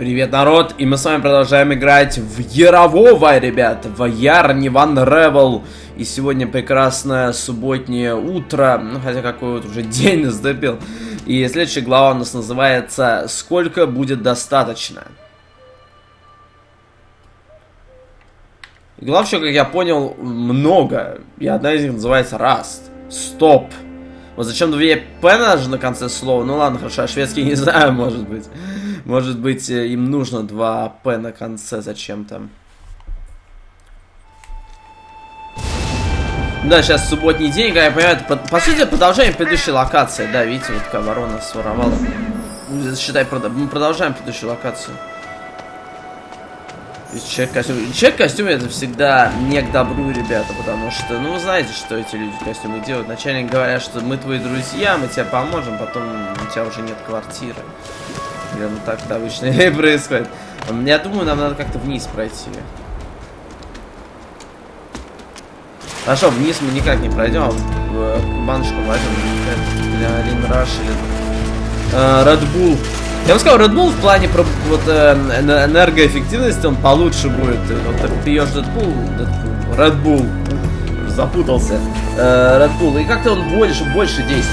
Привет, народ, и мы с вами продолжаем играть в Ярового, ребят, в Ярни, в Unravel. И сегодня прекрасное субботнее утро, ну хотя какой вот уже день наступил. И следующая глава у нас называется «Сколько будет достаточно?». Глав, как я понял, много, и одна из них называется Rust. Стоп. Вот зачем две «п» даже на конце слова? Ну ладно, хорошо, а шведский не знаю, может быть. Может быть, им нужно 2 «п» на конце зачем-то. Да, сейчас субботний день, как я понимаю, это по сути продолжение предыдущей локации. Да, видите, вот такая ворона своровала. Считай, мы продолжаем предыдущую локацию. Человек в костюме это всегда не к добру, ребята, потому что, ну, вы знаете, что эти люди в костюме делают. Начальник говорят, что мы твои друзья, мы тебе поможем, потом у тебя уже нет квартиры. Примерно так это обычно и происходит. Я думаю, нам надо как-то вниз пройти. Хорошо, вниз мы никак не пройдем, а баночку возьмем для Green Rush или Red Bull. Я бы сказал, Red Bull в плане вот, энергоэффективности он получше будет. Вот ты пьешь Red Bull. Запутался. Red Bull. И как-то он больше действует.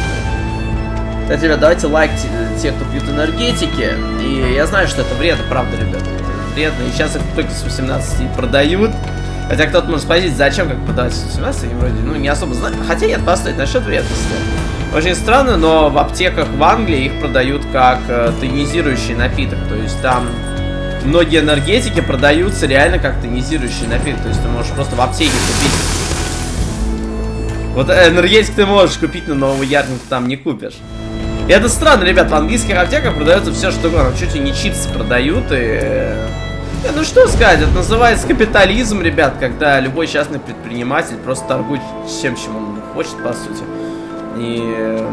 Кстати, ребят, давайте лайкте те, кто пьют энергетики. И я знаю, что это вредно, правда, ребят. Это вредно. И сейчас их только с 18 продают. Хотя кто-то может спросить, зачем как продавать с 18, они вроде, ну, не особо знают. Хотя я поставить насчет вредности. Очень странно, но в аптеках в Англии их продают как тонизирующий напиток. То есть там многие энергетики продаются реально как тонизирующий напиток. То есть ты можешь просто в аптеке купить. Вот энергетик ты можешь купить, но нового ярмарка там не купишь. И это странно, ребят, в английских аптеках продается все, что угодно. Чуть ли не чипсы продают и... Ну что сказать, это называется капитализм, ребят, когда любой частный предприниматель просто торгует всем, чем он хочет, по сути. И...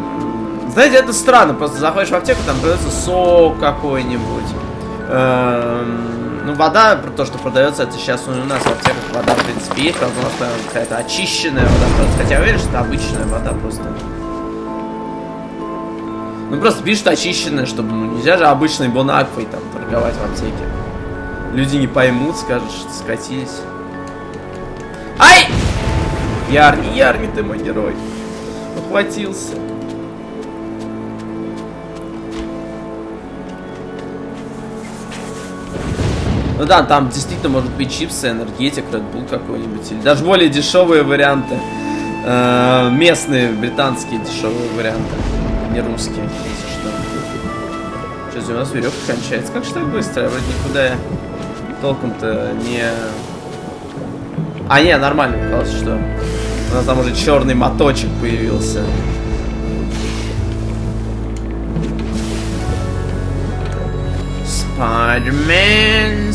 Знаете, это странно, просто заходишь в аптеку, там продается сок какой-нибудь. Ну, вода, то, что продается, это сейчас у нас в аптеках вода, в принципе, есть. Правда, у нас там какая-то очищенная вода просто. Хотя я уверен, что это обычная вода просто. Ну, просто пишут очищенная, чтобы... Ну, нельзя же обычной бонаквой там торговать в аптеке. Люди не поймут, скажут, что скатились. Ай! Ярни, ты мой герой. Ухватился. Ну да, там действительно может быть чипсы, энергетик, Red Bull какой-нибудь. Или даже более дешевые варианты. Местные, британские дешевые варианты. Не русские. Что у нас веревка кончается. Как же так быстро? Я вроде никуда я толком-то не... А, не, нормально, казалось, что... У нас там уже черный моточек появился. Спайдермен...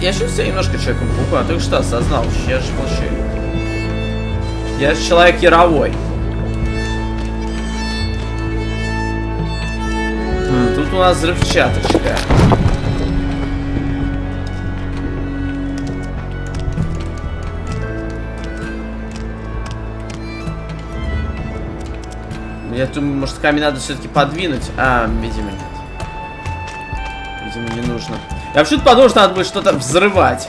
Я чувствую себя немножко Человеком-пауком, а только что осознал. Я же молчу. Я же человек Яровой. Тут у нас взрывчаточка. Я думаю, может, камень надо все-таки подвинуть. А, видимо, нет. Видимо, не нужно. Я вообще-то подумал, что надо будет что-то взрывать.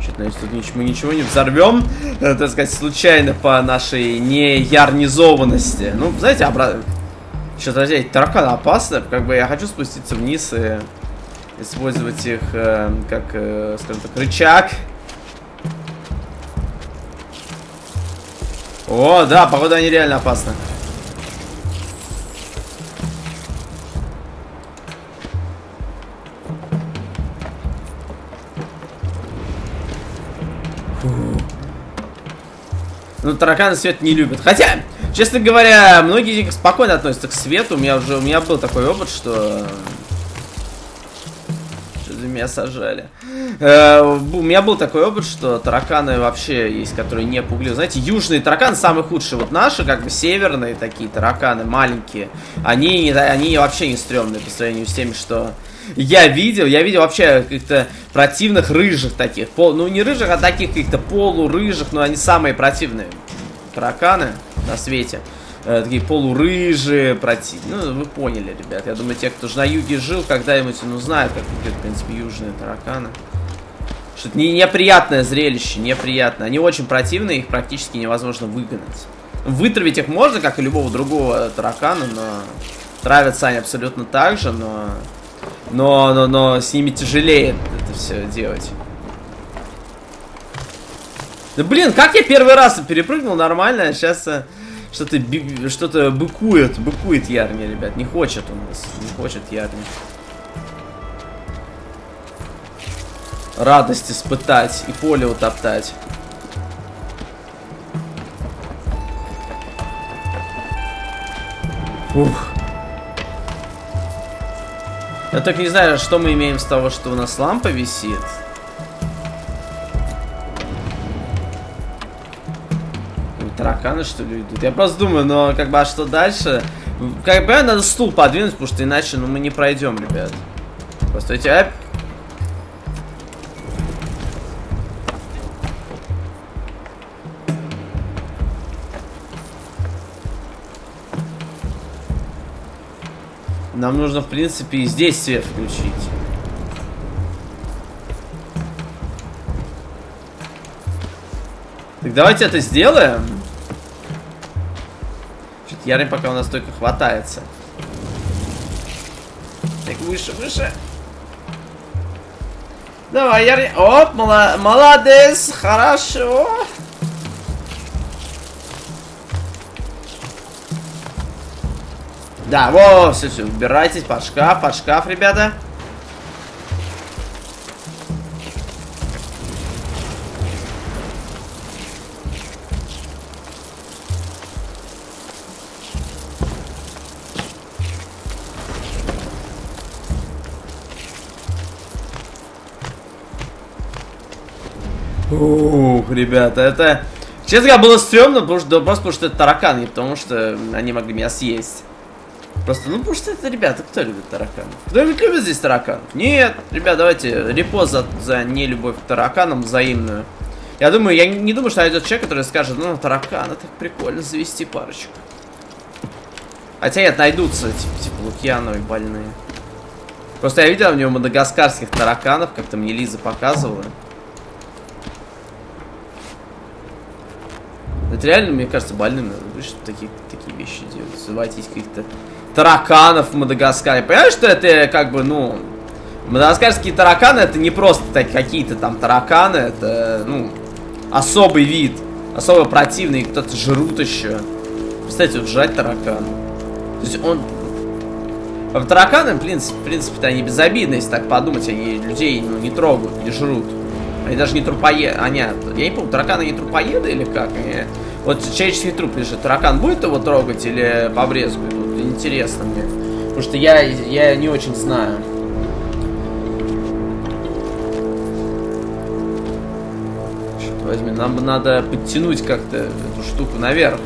Что-то, надеюсь, тут мы ничего не взорвем. Так сказать, случайно по нашей неярнизованности. Ну, знаете, обратно. Что-то, друзья, эти тараканы опасны. Как бы я хочу спуститься вниз и использовать их как, скажем так, рычаг. О, да, походу они реально опасны. Фу. Ну, тараканы свет не любят. Хотя... Честно говоря, многие из них спокойно относятся к свету. У меня был такой опыт, что... Что-то меня сажали. У меня был такой опыт, что тараканы вообще есть, которые не пугливы. Знаете, южные тараканы самые худшие. Вот наши, как бы северные такие тараканы, маленькие. Они вообще не стрёмные по сравнению с теми, что Я видел вообще каких-то противных рыжих таких. Ну, не рыжих, а таких каких-то полурыжих, но они самые противные тараканы на свете. Такие полурыжие, противные. Ну, вы поняли, ребят. Я думаю, те, кто же на юге жил, когда-нибудь, ну, знают, как выглядят, в принципе, южные тараканы. Что-то неприятное зрелище, неприятное. Они очень противные, их практически невозможно выгнать. Вытравить их можно, как и любого другого таракана, но... Травятся они абсолютно так же, но... Но с ними тяжелее это все делать. Да блин, как я первый раз перепрыгнул нормально, а сейчас что-то быкует Ярни, ребят. Не хочет у нас, не хочет Ярни. Радость испытать и поле утоптать. Ух. Я только не знаю, что мы имеем с того, что у нас лампа висит. Тараканы, что ли, идут? Я просто думаю, но как бы, а что дальше? Как бы надо стул подвинуть, потому что иначе, ну, мы не пройдем, ребят. Постойте, а... Нам нужно, в принципе, и здесь свет включить. Так давайте это сделаем. Что-то Ярни пока у нас только хватается. Так, выше, выше. Давай, Ярни. Оп, молодец, хорошо. Да, во, все, убирайтесь под шкаф, ребята. Ух, ребята, это... Честно говоря, было стрёмно, потому что это тараканы, не потому что они могли меня съесть. Просто, ну, потому что это, ребята, кто любит тараканов? Кто-нибудь любит здесь тараканов? Нет, ребят, давайте репост за нелюбовь к тараканам взаимную. Я думаю, я не думаю, что найдет человек, который скажет, ну, тараканы, так прикольно завести парочку. Хотя нет, найдутся, типа Лукьяновой больные. Просто я видел у него мадагаскарских тараканов, как-то мне Лиза показывала. Это реально, мне кажется, больным надо быть, чтобы такие вещи делать. Заводить каких-то тараканов в Мадагаскаре. Понимаешь, что это как бы, ну... Мадагаскарские тараканы, это не просто какие-то там тараканы. Это, ну, особый вид. Особо противный. Кто-то жрут еще. Представьте, вот жрать таракан. То есть он... Тараканы, в принципе-то они безобидны, если так подумать. Они людей, ну, не трогают, не жрут. Они даже не трупоеды. Я не помню, тараканы не трупоеды или как? Они... Вот человеческий труп лежит. Таракан будет его трогать или побрезгует? Вот, интересно мне. Потому что я не очень знаю. Черт возьми, нам надо подтянуть как-то эту штуку наверх.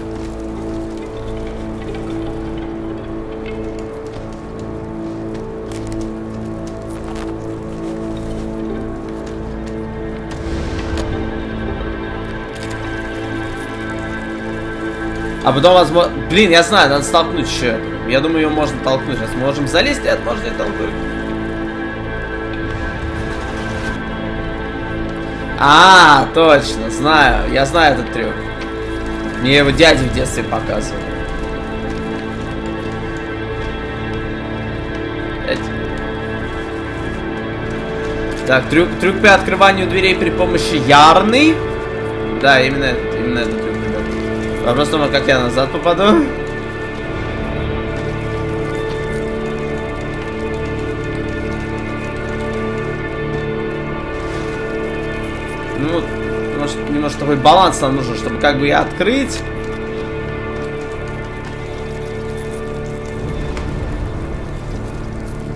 А потом, возможно... Блин, я знаю, надо столкнуть еще. Я думаю, ее можно толкнуть. Сейчас можем залезть, а можно и толкнуть. А, точно, знаю. Я знаю этот трюк. Мне его дядя в детстве показывал. Так, трюк по открыванию дверей при помощи Ярни. Да, именно этот трюк. Вопрос в том, как я назад попаду. Ну, может, немножко такой баланс нам нужен, чтобы как бы и открыть.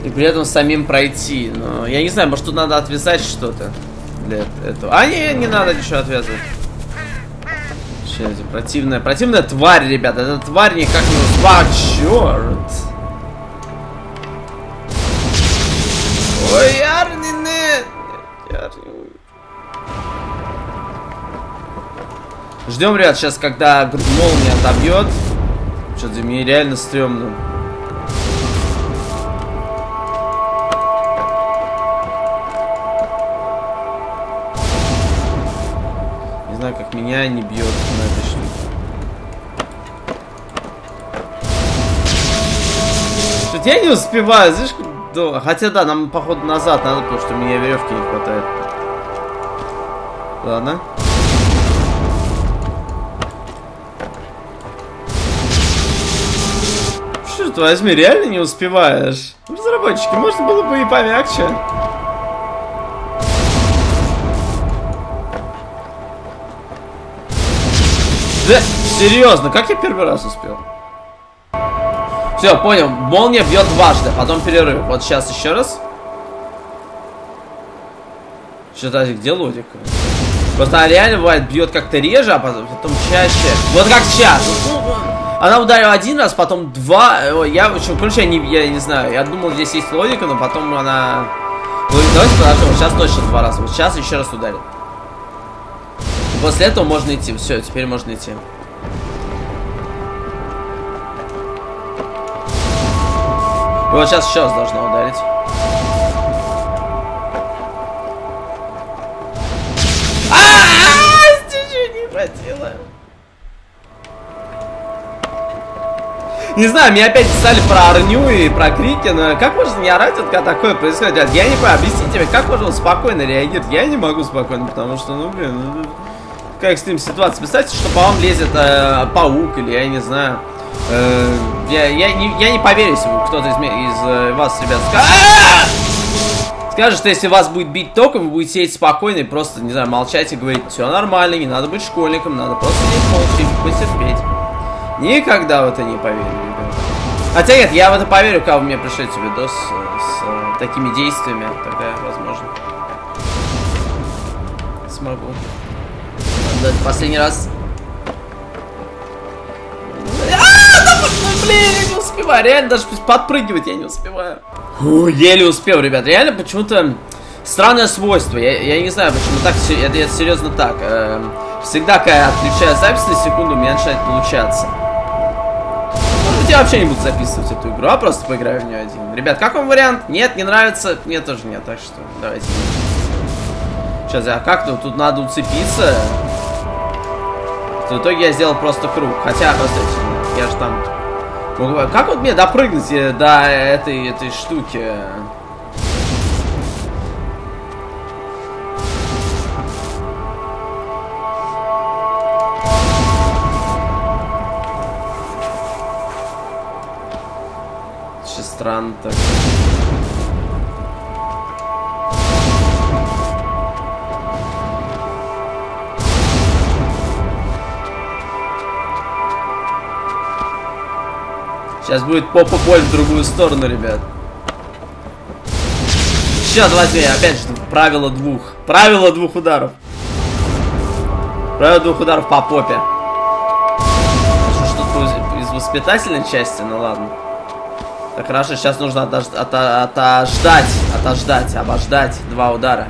И при этом самим пройти. Но я не знаю, может, тут надо отвязать что-то для этого. А, не надо ничего отвязывать. Противная тварь, ребята. Эта тварь никак не... А, черт! Ждем, ребят, сейчас, когда молния отобьет. Что-то мне реально стрёмно. Не знаю, как меня не бьет на этой штуке. Что-то я не успеваю, знаешь, долго. Хотя да, нам походу назад надо, потому что у меня веревки не хватает. Ладно. Черт возьми, реально не успеваешь. Разработчики, можно было бы и помягче. Да, серьезно, как я первый раз успел? Все, понял, молния бьет дважды, потом перерыв. Вот сейчас еще раз. Что-то где логика? Просто она реально бывает бьет как-то реже, а потом чаще. Вот как сейчас. Она ударила один раз, потом два. Я, в общем, короче, я не знаю. Я думал, здесь есть логика, но потом она... Давайте подождем. Вот сейчас точно два раза. Вот сейчас еще раз ударит. После этого можно идти. Все, теперь можно идти. И вот сейчас еще раз должна ударить. Не знаю, меня опять писали про орню и про крики, но как можно не орать, когда такое происходит? Ребят, я не понимаю, объясните тебе, как можно спокойно реагировать? Я не могу спокойно, потому что, ну блин, ну, как с ним ситуация? Представьте, что по вам лезет паук или я не знаю. Я не поверю, если кто-то из вас, ребят, скажет, что если вас будет бить током, вы будете сидеть спокойно и просто, не знаю, молчать и говорить, все нормально, не надо быть школьником, надо просто сидеть молча, потерпеть. Никогда в это не поверю, ребята. Хотя нет, я в это поверю, когда у меня пришлете видос с такими действиями. Тогда я, возможно, смогу отдать последний раз. Блин, я не успеваю. Реально, даже подпрыгивать я не успеваю. Фу, еле успел, ребят. Реально, почему-то странное свойство. Я не знаю, почему так. Это серьезно так. Всегда, когда я отключаю запись на секунду, у меня начинает получаться. Может, я вообще не буду записывать эту игру, а просто поиграю в нее один. Ребят, как вам вариант? Нет, не нравится? Мне тоже нет, так что давайте. Сейчас, а как-то тут надо уцепиться. В итоге я сделал просто круг. Хотя, постойте, я же там... Как вот мне допрыгнуть до этой штуки? Странно так. Сейчас будет попа-боль в другую сторону, ребят. Сейчас, давайте, опять же, правило двух. Правило двух ударов. Правило двух ударов по попе. Что-то из воспитательной части, ну ладно. Так, хорошо, сейчас нужно обождать два удара.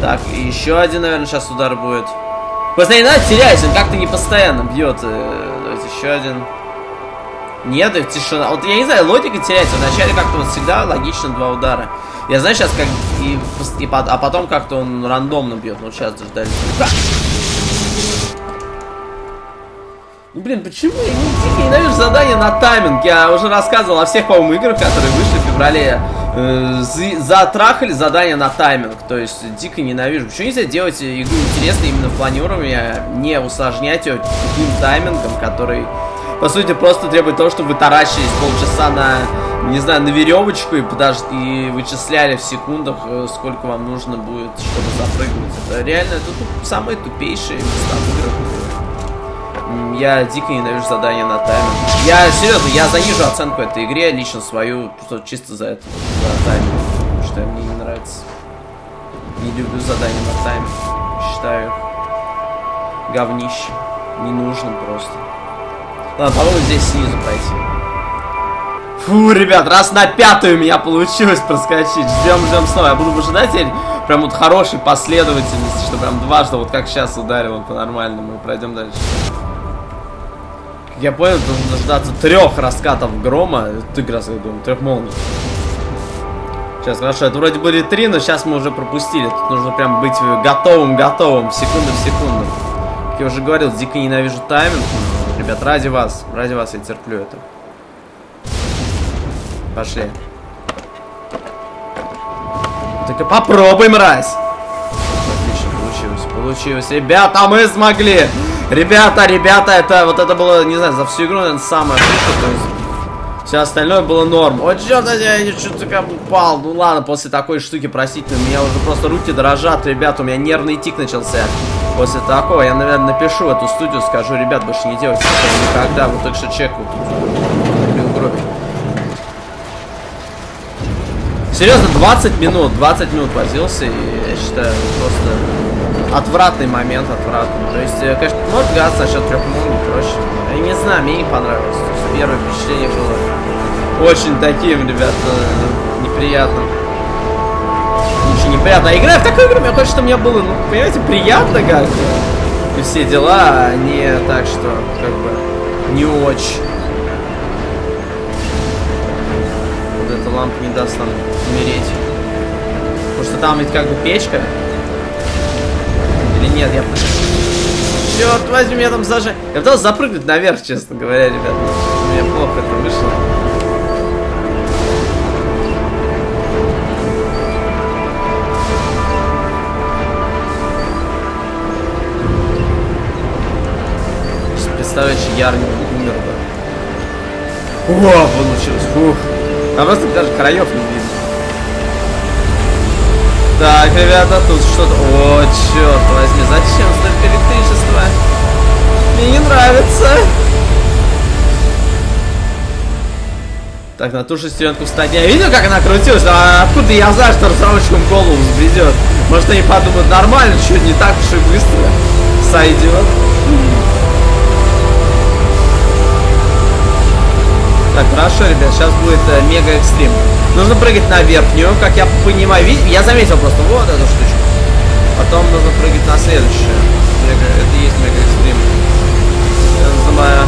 Так, и еще один, наверное, сейчас удар будет. Просто не надо терять, он как-то не постоянно бьет. Давайте еще один. Нет, и тишина. Вот я не знаю, логика теряется. Вначале как-то вот всегда логично два удара. Я знаю сейчас, как... А потом как-то он рандомно бьет. Ну, сейчас дождались. Ну, блин, почему я не ненавижу задания на тайминг? Я уже рассказывал о всех, по-моему, играх, которые вышли в феврале. Затрахали задания на тайминг. То есть, дико ненавижу. Почему нельзя делать игру интересной именно в плане уровня, не усложнять ее таким таймингом, который, по сути, просто требует того, чтобы вы таращились полчаса на, не знаю, на веревочку и вычисляли в секундах, сколько вам нужно будет, чтобы запрыгнуть. Это реально, это самые тупейшие места в играх. Я дико ненавижу задания на тайминг. Я серьезно, я занижу оценку этой игре, лично свою, просто чисто за это, за тайминг, потому что мне не нравится. Не люблю задания на тайминг. Считаю их говнище. Ненужным просто. Ладно, по-моему, здесь снизу пройти. Фу, ребят, раз на пятую у меня получилось проскочить. Ждем, ждем снова. Я буду выжидать, Прям вот хорошей последовательности, что прям дважды, вот как сейчас ударил по-нормальному. И пройдем дальше. Как я понял, нужно дождаться 3 раскатов грома. Ты как раз, я думаю, 3 молний. Сейчас, хорошо, это вроде были 3, но сейчас мы уже пропустили. Тут нужно прям быть готовым, секунду в секунду. Как я уже говорил, дико ненавижу тайминг. Ребят, ради вас я терплю это. Пошли. Так и попробуй, мразь! Отлично, получилось. Ребята, мы смогли! Ребята, это вот это было, не знаю, за всю игру, наверное, самое лучшее, то есть... Все остальное было норм. О, черт, я что-то как упал. Ну ладно, после такой штуки, простите, у меня уже просто руки дрожат, ребята, у меня нервный тик начался. После такого я, наверное, напишу в эту студию, скажу, ребят, больше не делайте этого никогда, вот только что чек вот тут. Серьезно, 20 минут возился, и я считаю, просто отвратный момент. То есть, конечно, может гаться насчет 3 минут, проще. Я не знаю, мне не понравилось. Первое впечатление было очень таким, ребята, неприятным. Ничего неприятно. А играя в такую игру, мне хочется, чтобы мне было, ну, понимаете, приятно как-то. И все дела, а не так, что, как бы, не очень. Вот эта лампа не даст нам умереть. Потому что там ведь как бы печка. Или нет, я... Черт возьми, меня там зажать. Я пытался запрыгнуть наверх, честно говоря, ребят. У меня плохо это вышло. Представляете, Ярни умер бы. О, получилось, фух. А просто даже краев не видно. Так, ребята, тут что-то... О, черт возьми, зачем столько электричества? Мне не нравится. Так, на ту шестеренку встать. Я видел, как она крутилась? А откуда я знаю, что разработчикам голову взбредет? Может, они подумают, нормально, чуть не так уж и быстро сойдет. Так, хорошо, ребят, сейчас будет мега экстрим. Нужно прыгать на верхнюю, как я понимаю. Я заметил просто вот эту штучку. Потом нужно прыгать на следующую. Это и есть мега экстрим. Я называю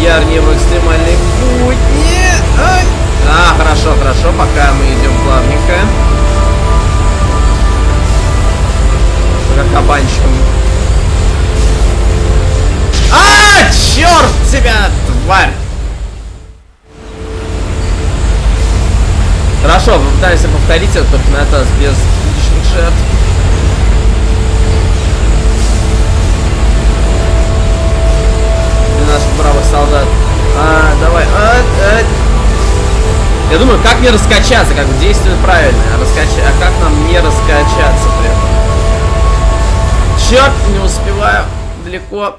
Ярни в экстремальной пути. А, хорошо, пока мы идем плавненько. Как кабанчиком. А, черт тебя, тварь! Хорошо, вы пытались повторить это, только на это без лишних жертв. И наш бравый солдат. А, давай. Я думаю, как мне раскачаться, как действие правильное. А как нам не раскачаться прямо? Черт, не успеваю. Далеко.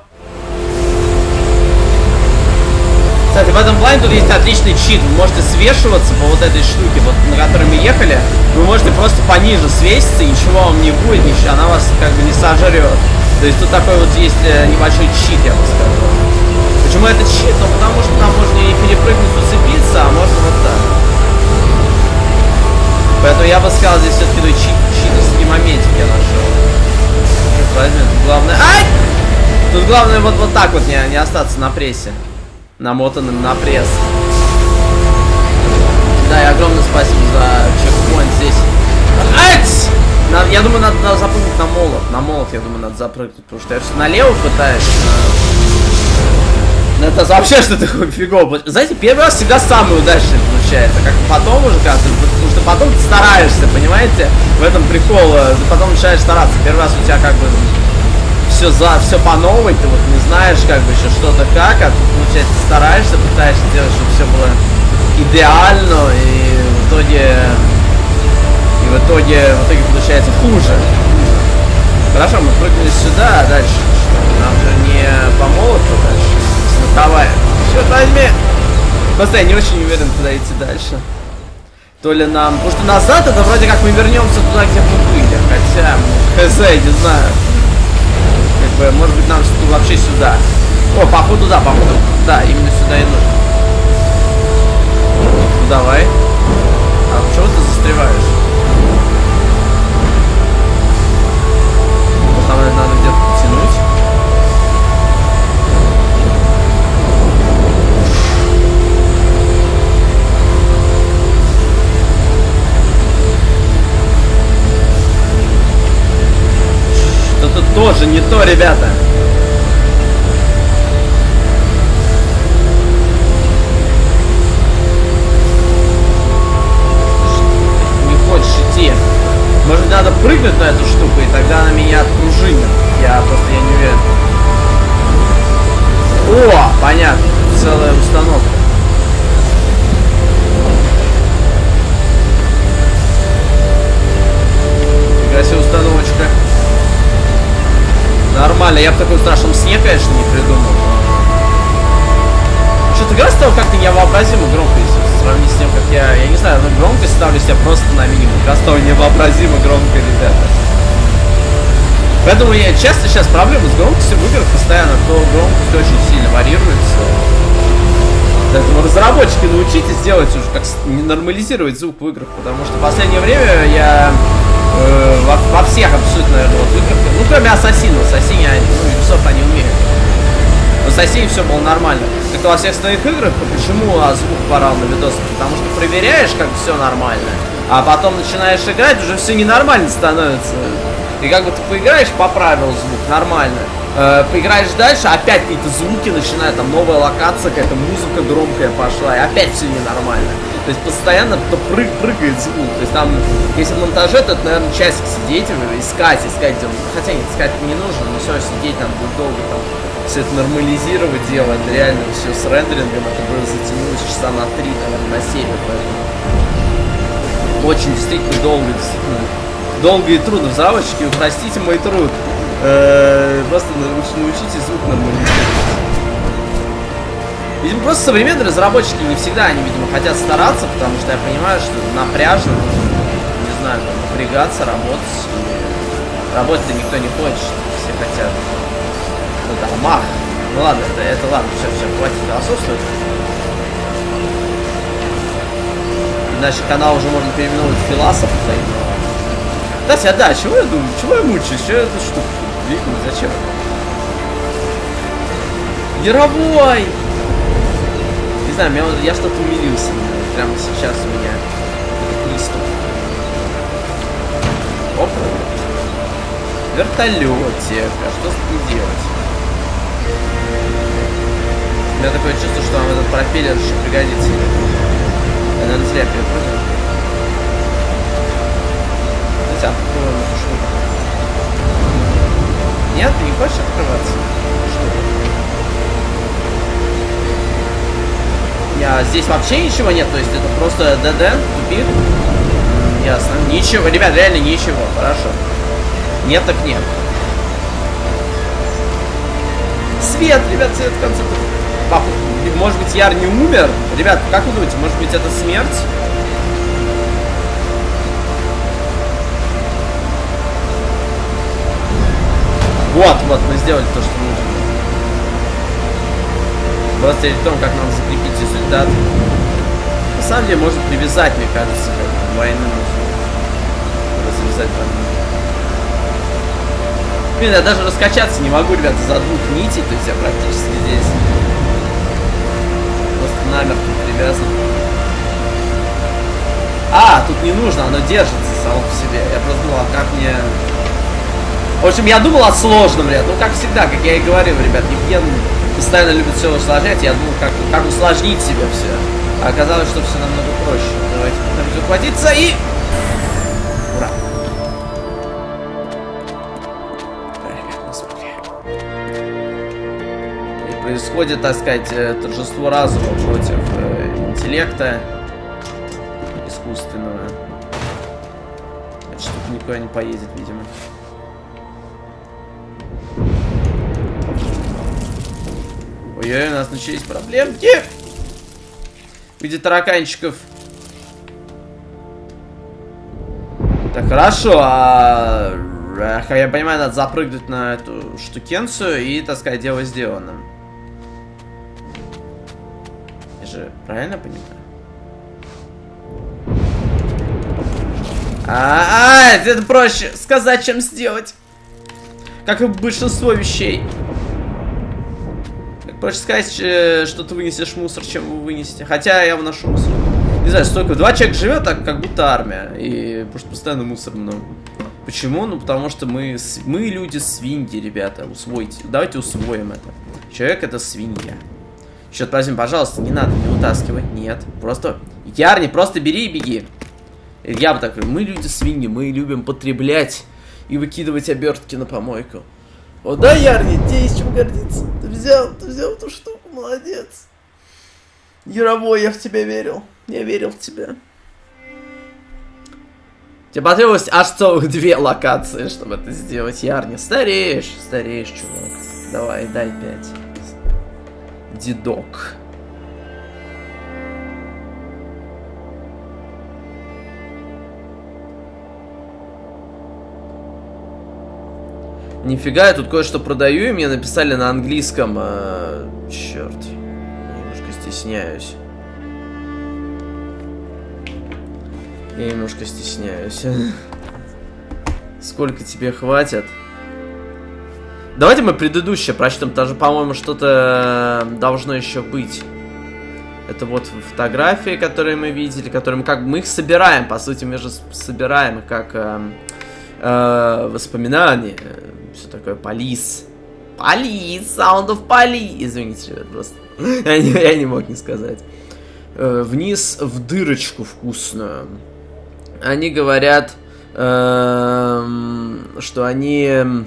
Кстати, в этом плане тут есть отличный чит. Вы можете свешиваться по вот этой штуке, вот на которой мы ехали. Вы можете просто пониже свеситься, и ничего вам не будет, ничего, она вас как бы не сожрет. То есть тут такой вот есть небольшой чит, я бы сказал. Почему это чит? Ну потому что там можно и перепрыгнуть, уцепиться, а можно вот так. Поэтому я бы сказал, здесь все-таки читерский моментик я нашел. Возьмем, тут главное... Ай! Тут главное вот так вот не остаться на прессе. Намотанным на пресс. Да, и огромное спасибо за чекпоинт здесь. Ать! Я думаю, надо запрыгнуть на молот. На молот, я думаю, надо запрыгнуть, потому что я все налево пытаюсь. Но это вообще что-то фигово. Знаете, первый раз всегда самый удачный получается. Как потом уже кажется, потому что потом ты стараешься, понимаете? В этом прикол. Ты потом начинаешь стараться. Первый раз у тебя как бы... все по новой, ты вот не знаешь как бы еще что-то как, а тут получается стараешься, пытаешься делать, чтобы все было идеально, и в итоге получается хуже. Хорошо, мы прыгнули сюда, а дальше нам же не по молоту дальше, давай. Черт возьми! Просто я не очень уверен, куда идти дальше. То ли нам... Потому что назад это вроде как мы вернемся туда, где мы были, хотя... Хз, я не знаю. Может быть, нам вообще сюда. О, походу, да, походу. Да, именно сюда и нужно. Ну, давай. А почему ты застреваешь? тоже не то, ребята. Не хочешь идти? Может, надо прыгнуть на эту штуку, и тогда она меня откружинит. Я просто не уверен. О, понятно. Целая установка. Красивая установочка. Нормально. Я бы такой страшном сне, конечно, не придумал. Что-то игра стала как-то невообразимо громко, если сравнить с тем, как я не знаю, но громкость ставлю себя просто на минимум. Игра стала невообразимо громко, ребята. Поэтому я часто сейчас проблемы с громкостью в играх постоянно, то громкость очень сильно варьируется. Поэтому разработчики, научитесь делать уже, как нормализировать звук в играх, потому что в последнее время я во всех абсолютно, наверное, вот играх, ну кроме Ассасина, Ассасини, ну, Ubisoft они умеют. В Ассасине все было нормально. Как-то во всех остальных играх, почему звук порал на видосах? Потому что проверяешь, как все нормально, а потом начинаешь играть, уже все ненормально становится. И как бы ты поиграешь, поправил звук, нормально. Поиграешь дальше, опять какие-то звуки начинают, там новая локация, какая-то музыка громкая пошла, и опять все ненормально. То есть постоянно прыгает звук. То есть там, если в монтаже, то это, наверное, часик сидеть, искать где он. Хотя нет, искать не нужно, но все сидеть там будет долго, там все это нормализировать делать, реально все с рендерингом, это было затянулось часа на 3, наверное, на 7, поэтому. Очень действительно долго, долго и трудно. Заводчики, простите мой труд. Просто научитесь звук нормализировать. Видимо, просто современные разработчики не всегда, они, видимо, хотят стараться, потому что я понимаю, что напряжно, не знаю, напрягаться, работать. Работать-то никто не хочет, все хотят. Ну да, мах. Ну ладно, это ладно, все, хватит философствовать. Иначе канал уже можно переименовывать в философ. Да, чего я думаю? Чего я мучаюсь? Чего я эту штуку двигаю? Зачем? Яровой! Не знаю, я что-то умилился. Прямо сейчас у меня приступ. Оп! Вертолетик. А что с ним делать? У меня такое чувство, что вам этот пропеллер еще пригодится. Я, наверное, зря перепрыгнул. Откроем эту штуку. Нет, ты не хочешь открываться? Что? Здесь вообще ничего нет, то есть это просто ДД, тупик. Ясно. Ничего, ребят, реально ничего. Хорошо. Нет, так нет. Свет, ребят, свет в конце. Папа, может быть, Ярни умер? Ребят, как вы думаете, может быть, это смерть? Вот, мы сделали то, что нужно. Просто в том, как нам закрепить результат. На самом деле, можно привязать, мне кажется, как военным. Развязать военным. Блин, я даже раскачаться не могу, ребята, за двух нитей. То есть я практически здесь. Просто намертво привязан. А, тут не нужно, оно держится само по себе. Я просто думал, как мне... В общем, я думал о сложном, ребят. Ну, как всегда, как я и говорил, ребят, Евген постоянно любит все усложнять. Я думал, как усложнить себе все. А оказалось, что все намного проще. Давайте попробуем ухватиться и... Ура! Ребят, мы смогли. И происходит, так сказать, торжество разума против интеллекта искусственного. Это что-то никуда не поедет, видимо. Ой-ой, у нас начались проблемки в виде тараканчиков. Так, хорошо. Как я понимаю, надо запрыгнуть на эту штукенцию и, так сказать, дело сделано. Я же правильно понимаю? Это проще сказать, чем сделать. Как и большинство вещей. Проще сказать, что ты вынесешь мусор, чем вы вынесете. Хотя я выношу мусор. Не знаю, столько. Два человека живет, так как будто армия. И потому что постоянно мусор много. Почему? Ну, потому что мы люди свиньи, ребята, усвойте. Давайте усвоим это. Человек — это свинья. Черт возьми, пожалуйста, не надо, не вытаскивать, нет. Просто, Ярни, просто бери и беги. Я бы так говорю, мы люди свиньи, мы любим потреблять и выкидывать обертки на помойку. О, да, Ярни, тебе есть чем гордиться. Ты взял эту штуку, молодец. Яровой, я в тебя верил. Я верил в тебя. Тебе потребовалось аж целых 2 локации, чтобы это сделать, Ярни. Стареешь, чувак. Давай, дай 5. Дедок. Нифига, я тут кое-что продаю, и мне написали на английском. Черт. Немножко стесняюсь. Сколько тебе хватит? Давайте мы предыдущее прочтем. Даже, по-моему, что-то должно еще быть. Это вот фотографии, которые мы видели, которые мы как бы их собираем. По сути, мы же собираем их как воспоминания. Все такое полис. Полис! Sound of police! Извините, ребят, просто. Я не мог не сказать. Вниз в дырочку вкусную. Они говорят, что они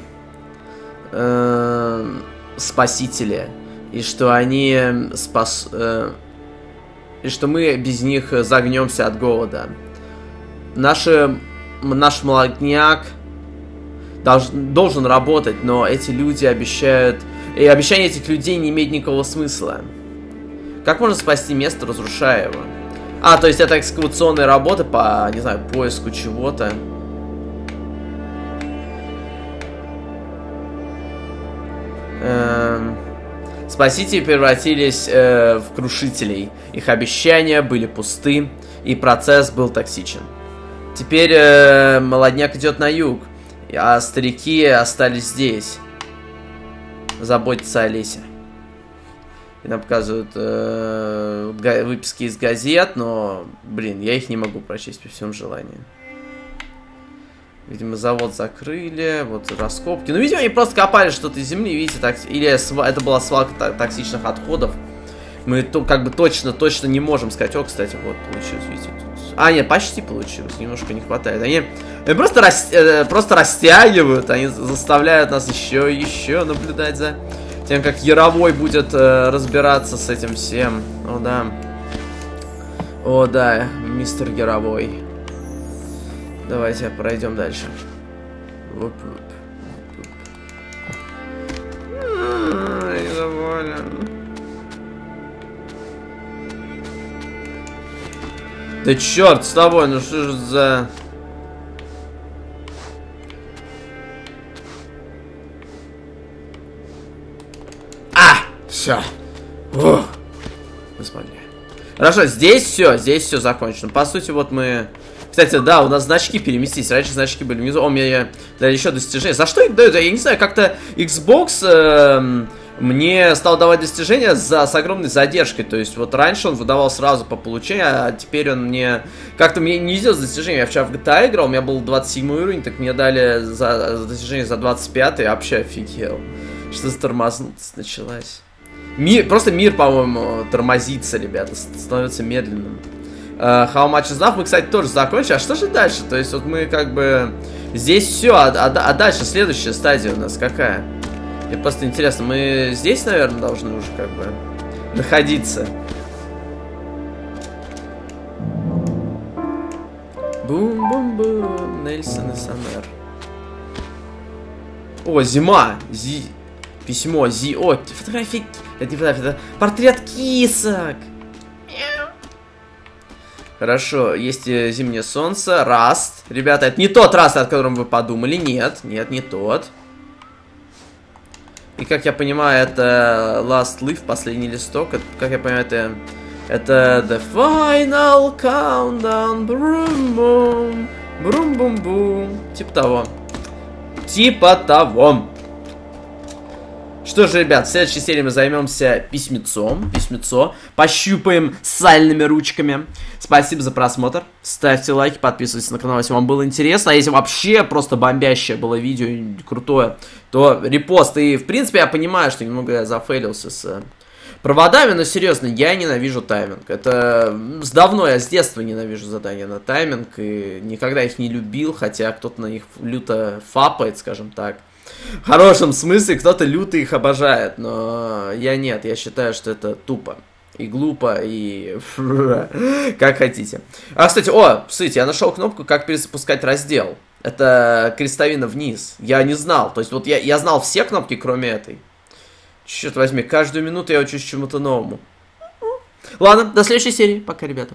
спасители, и что они и что мы без них загнемся от голода. Наш молодняк должен работать, но эти люди обещают, и обещание этих людей не имеет никакого смысла. Как можно спасти место, разрушая его? А, то есть это экскавационная работа по, не знаю, поиску чего-то. Спасители превратились в крушителей. Их обещания были пусты, и процесс был токсичен. Теперь молодняк идет на юг, а старики остались здесь. Заботиться о лесе. Нам показывают выписки из газет, но, блин, я их не могу прочесть при всем желании. Видимо, завод закрыли, вот раскопки. Ну, видимо, они просто копали что-то из земли, видите, так, или это была свалка токсичных отходов. Мы то, как бы точно не можем сказать. О, кстати, вот получилось, видите. Тут... А, нет, почти получилось, немножко не хватает. Они просто растягивают, они заставляют нас еще наблюдать за... Тем, как Яровой будет разбираться с этим всем. О, да. О, да, мистер Яровой. Давайте пройдем дальше. Да черт с тобой, ну что же за... Все. Ух, мы смогли. Хорошо, здесь все закончено. По сути, вот мы... Кстати, да, у нас значки переместились. Раньше значки были внизу. О, мне дали еще достижения. За что их дают? Я не знаю, как-то Xbox мне стал давать достижения с огромной задержкой. То есть, вот раньше он выдавал сразу по получению, а теперь он мне... Как-то мне не идет достижение. Я вчера в GTA играл, у меня был 27 уровень, так мне дали за достижение за 25-й. Вообще офигел. Что-то тормознуться началось. Просто мир, по-моему, тормозится, ребята, становится медленным. How much is enough? Мы, кстати, тоже закончили. А что же дальше? То есть вот мы как бы... Здесь все, а дальше следующая стадия у нас какая? Мне просто интересно, мы здесь, наверное, должны уже как бы находиться. Бум-бум-бум, Нельсон и Сонер. О, зима! Письмо, О, фотографии... Это не фотография, это портрет кисок. Хорошо, есть зимнее солнце, Rust. Ребята, это не тот Rust, от которого вы подумали. Нет, не тот. И, как я понимаю, это Last Leaf, последний листок. Как я понимаю, это The Final Countdown. Брум-бум. Брум-бум-бум. Типа того. Что же, ребят, в следующей серии мы займемся письмецом. Письмецо. Пощупаем сальными ручками. Спасибо за просмотр. Ставьте лайки, подписывайтесь на канал, если вам было интересно. А если вообще просто бомбящее было видео, крутое, то репост. И, в принципе, я понимаю, что немного зафейлился с проводами, но серьезно, я ненавижу тайминг. Это давно, я с детства ненавижу задания на тайминг и никогда их не любил, хотя кто-то на них люто фапает, скажем так. В хорошем смысле, кто-то люто их обожает, но я нет, я считаю, что это тупо и глупо, и как хотите. А, кстати, о, смотрите, я нашел кнопку, как перезапускать раздел. Это крестовина вниз. Я не знал, то есть вот я знал все кнопки, кроме этой. Черт возьми, каждую минуту я учусь чему-то новому. Ладно, до следующей серии. Пока, ребята.